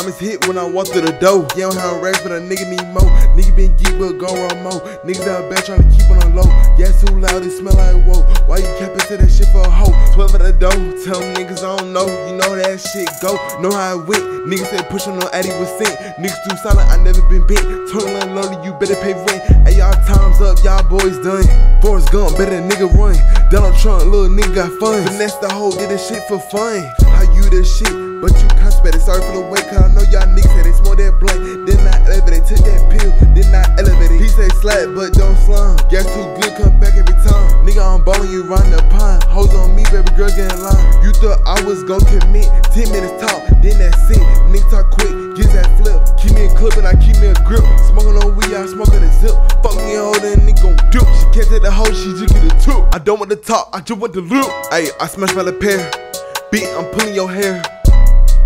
diamonds hit when I walk through the door. Yeah, I'm having racks, but a nigga need more. Nigga been geek, but go around more. Niggas out back trying to keep it on low. Yeah, it's too loud, it smell like whoa. Why you kept it to that shit for a hoe? 12 at the door, tell them niggas I don't know. You know that shit go, know how it went. Niggas said push on no Addy was sent. Niggas too silent, I never been bent. Turn on lonely, you better pay rent. Hey, y'all time's up, y'all boys done. Forrest Gump, better than nigga run. Donald Trump, little nigga got fun. Finesse the hoe, did this shit for fun. How you this shit? But you constipated, sorry for the wait, cause I know y'all niggas had they smoke that blunt. Did not elevate it, took that pill, did not elevate it. He say slap, but don't slime. Gas too good, come back every time. Nigga, I'm ballin', you round the pine. Hoes on me, baby girl, get in line. You thought I was gon' commit, 10 minutes talk, then that's it. Nigga talk quick, get that flip. Keep me a clip and I keep me a grip. Smokin' on weed, I smokin' a zip. Fuck me all that nigga gon' dip. She can't take the hoe, she just get a tip. I don't want the top, I just want the loop. Ayy, I smash my little pair. Beat, I'm pulling your hair.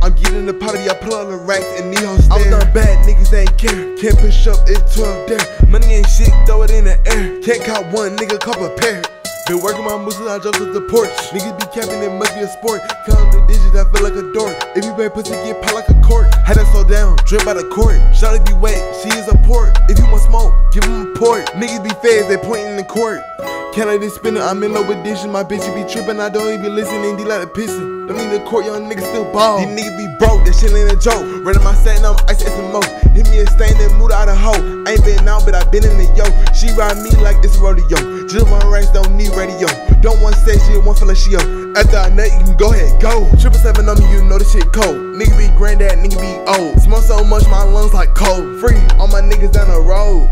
I'm getting the poverty, I pull on the racks and knee hoes stare. I was done bad, niggas ain't care. Can't push up, it's 12 there. Money ain't shit, throw it in the air. Can't count one, nigga, cop a pair. Been working my moves since I jumped off the porch. Niggas be capping, it must be a sport. Count the digits, I feel like a dork. If you pay pussy, get pot like a cork. Had her slow down, drip by the court. Shawty be wet, she is a port. If you want smoke, give him a port. Niggas be feds, they pointing in the court. Can't let this spinner, I'm in love with dishes. My bitch, you be tripping, I don't even listen. And D like a pissin'. Don't need the court, y'all niggas still ball. These niggas be broke, that shit ain't a joke. Running my satin, I'm ice and mo. Hit me a stain and moved out of hoe. I ain't been out, but I been in the yo. She ride me like it's a rodeo. Just my rights don't need radio. Don't want sex, she want fella she up. After I nut, you can go ahead, go. 777 on me, you know this shit cold. Nigga be granddad, nigga be old. Smell so much, my lungs like cold. Free, all my niggas down the road.